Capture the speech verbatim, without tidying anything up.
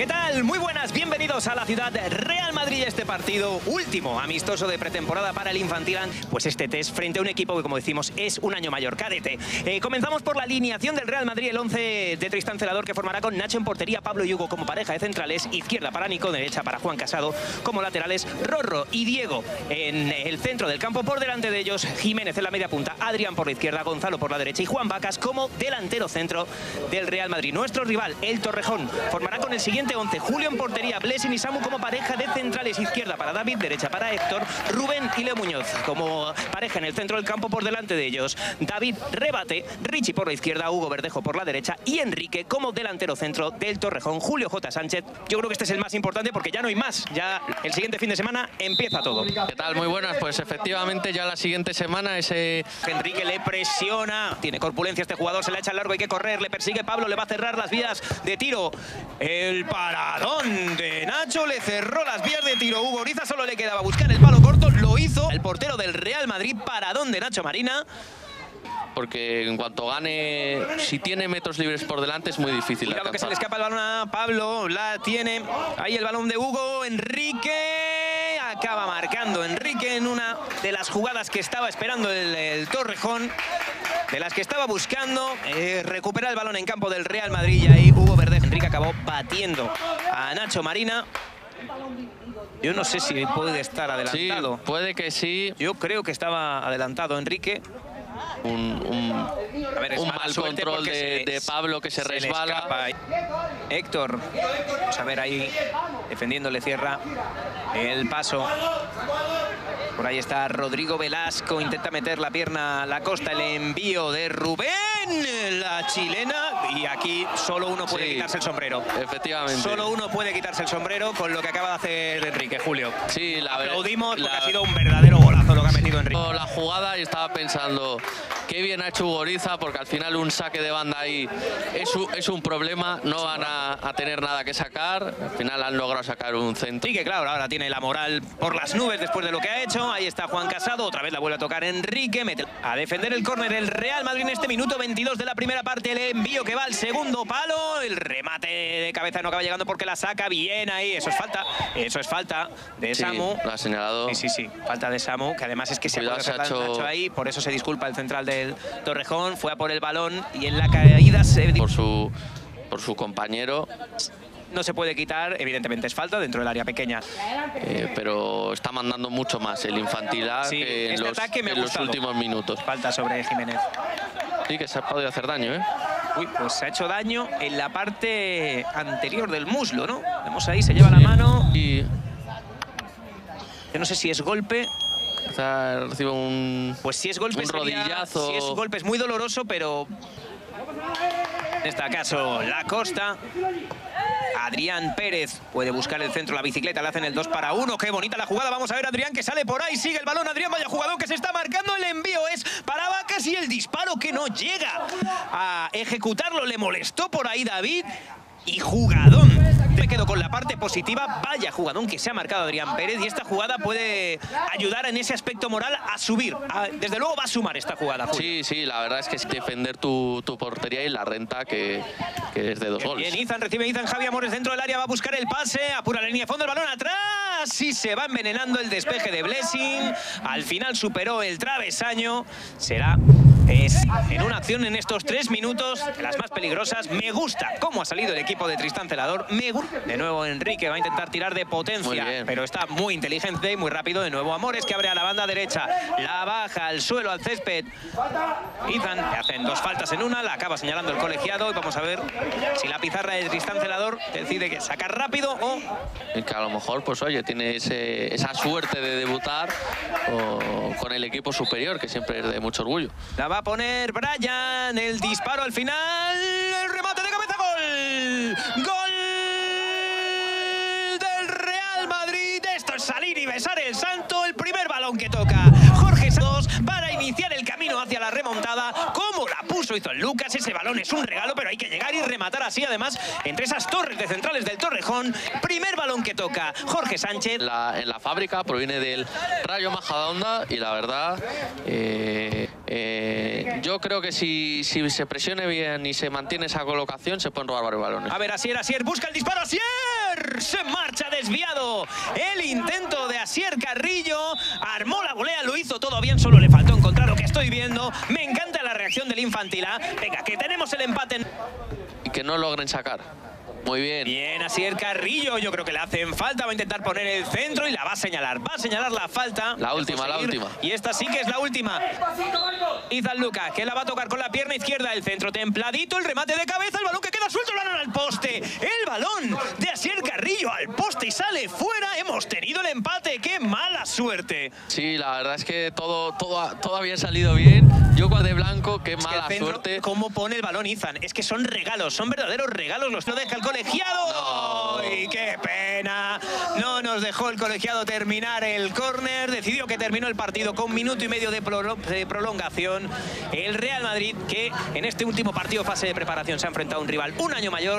¿Qué tal? Muy buenas, bienvenidos a la ciudad Real Madrid. Este partido último amistoso de pretemporada para el Infantilán, pues este test frente a un equipo que, como decimos, es un año mayor, cadete. Eh, comenzamos por la alineación del Real Madrid, el once de Tristan Celador, que formará con Nacho en portería, Pablo y Hugo como pareja de centrales, izquierda para Nico, derecha para Juan Casado, como laterales Rorro y Diego en el centro del campo, por delante de ellos Jiménez en la media punta, Adrián por la izquierda, Gonzalo por la derecha y Juan Vacas como delantero centro del Real Madrid. Nuestro rival, el Torrejón, formará con el siguiente once, Julio en portería, Blessing y Samu como pareja de centrales, izquierda para David, derecha para Héctor, Rubén y Leo Muñoz como pareja en el centro del campo, por delante de ellos David, Rebate, Richie por la izquierda, Hugo Verdejo por la derecha y Enrique como delantero centro del Torrejón. Julio J. Sánchez, yo creo que este es el más importante porque ya no hay más, ya el siguiente fin de semana empieza todo. ¿Qué tal? Muy buenas, pues efectivamente ya la siguiente semana ese... Enrique le presiona, tiene corpulencia este jugador, se la echa largo, hay que correr, le persigue Pablo, le va a cerrar las vías de tiro, el paradón de Nacho, le cerró las vías de tiro, Hugo Oriza solo le quedaba buscar el palo corto, lo hizo el portero del Real Madrid, paradón de Nacho Marina. Porque en cuanto gane, si tiene metros libres por delante, es muy difícil. Cuidado alcanzar. Que se le escapa el balón a Pablo, la tiene ahí el balón de Hugo, Enrique acaba marcando, Enrique en una de las jugadas que estaba esperando el, el Torrejón, de las que estaba buscando, eh, recupera el balón en campo del Real Madrid y ahí Hugo Verdejo. Enrique acabó batiendo a Nacho Marina. Yo no sé si puede estar adelantado. Sí, puede que sí. Yo creo que estaba adelantado Enrique. Un, un, a ver, un mal control de, de Pablo que se, se resbala. Héctor, vamos a ver ahí, defendiendo le cierra el paso. Por ahí está Rodrigo Velasco, intenta meter la pierna a la costa, el envío de Rubén, la chilena, y aquí solo uno puede sí, quitarse el sombrero. Efectivamente. Solo uno puede quitarse el sombrero con lo que acaba de hacer Enrique, Julio. Sí, la aplaudimos porque la... ha sido un verdadero golazo lo que ha metido Enrique. La jugada y estaba pensando, qué bien ha hecho Hugo Oriza, porque al final un saque de banda ahí es un, es un problema, no van a, a tener nada que sacar, al final han logrado sacar un centro. Y que claro, ahora tiene la moral por las nubes después de lo que ha hecho. Ahí está Juan Casado, otra vez la vuelve a tocar Enrique, mete a defender el córner el Real Madrid en este minuto veintidós de la primera parte, el envío que va al segundo palo, el remate de cabeza no acaba llegando porque la saca bien ahí, eso es falta, eso es falta de sí, Samu. Lo ha señalado. Sí, sí, sí, falta de Samu, que además es que se, se ha hecho ahí, por eso se disculpa el central del Torrejón, fue a por el balón y en la caída se... Por su, por su compañero... No se puede quitar, evidentemente es falta dentro del área pequeña. Eh, pero está mandando mucho más el Infantilán sí, que en, este los, ataque me en los últimos minutos. Falta sobre Jiménez. Sí, que se ha podido hacer daño, ¿eh? Uy, pues se ha hecho daño en la parte anterior del muslo, ¿no? Vemos ahí, se lleva sí, la mano. Y... Yo no sé si es golpe. O sea, recibe un... Pues si es golpe, un rodillazo. Sería, si es golpe es muy doloroso, pero... En este caso, la Costa. Adrián Pérez puede buscar el centro, la bicicleta, le hacen el dos para uno. Qué bonita la jugada, vamos a ver Adrián que sale por ahí, sigue el balón Adrián, vaya jugador que se está marcando, el envío es para Vacas y el disparo que no llega a ejecutarlo, le molestó por ahí David y jugadón. Me quedo con la parte positiva, vaya jugadón que se ha marcado Adrián Pérez y esta jugada puede ayudar en ese aspecto moral a subir, a, desde luego va a sumar esta jugada. Julio. Sí, sí, la verdad es que es defender tu, tu portería y la renta que, que es de dos goles. Bien, Izan, recibe Izan, Javi Amores dentro del área, va a buscar el pase, apura la línea de fondo, el balón atrás y se va envenenando el despeje de Blessing, al final superó el travesaño, será... Es en una acción en estos tres minutos de las más peligrosas. Me gusta cómo ha salido el equipo de Tristan Celador. Me gusta. De nuevo Enrique va a intentar tirar de potencia, pero está muy inteligente y muy rápido. De nuevo Amores que abre a la banda derecha. La baja al suelo, al césped. Izan, le hacen dos faltas en una. La acaba señalando el colegiado. Y vamos a ver si la pizarra de Tristan Celador decide que sacar rápido o... Y que a lo mejor, pues oye, tiene ese, esa suerte de debutar o, con el equipo superior, que siempre es de mucho orgullo. La va a poner Bryan, el disparo al final, el remate de cabeza, gol, gol del Real Madrid, esto es salir y besar el santo, el primer balón que toca Jorge Santos para iniciar el camino hacia la remontada, como la puso hizo el Lucas, ese balón es un regalo pero hay que llegar y rematar así además entre esas torres de centrales del Torrejón, primer balón que toca Jorge Sánchez. La, en la fábrica proviene del Rayo Majadahonda y la verdad... Eh... Eh, yo creo que si, si se presione bien y se mantiene esa colocación, se pueden robar varios balones. A ver, Asier, Asier, busca el disparo, Asier. Hizo el intento de Asier Carrillo, armó la volea, lo hizo todo bien, solo le faltó encontrar lo que estoy viendo. Me encanta la reacción del Infantil A. Venga, que tenemos el empate. Y que no logren sacar. Muy bien. Bien, Asier Carrillo, yo creo que le hacen falta, va a intentar poner el centro y la va a señalar, va a señalar la falta. La última, la última. Y esta sí que es la última. Izan Lucas, que la va a tocar con la pierna izquierda, el centro templadito, el remate de cabeza, el balón que queda suelto, lo dan al poste. El balón de Asier Carrillo al poste y sale fuera. Hemos tenido el empate, qué mala suerte. Sí, la verdad es que todo, todo, todo había salido bien. Yoko de blanco, qué mala es que el centro, suerte. Cómo pone el balón Izan, es que son regalos, son verdaderos regalos, los no deja el colegiado. No. ¡Y qué pena! No nos dejó el colegiado terminar el córner, decidió que terminó el partido con un minuto y medio de, pro, de prolongación. El Real Madrid, que en este último partido fase de preparación se ha enfrentado a un rival un año mayor.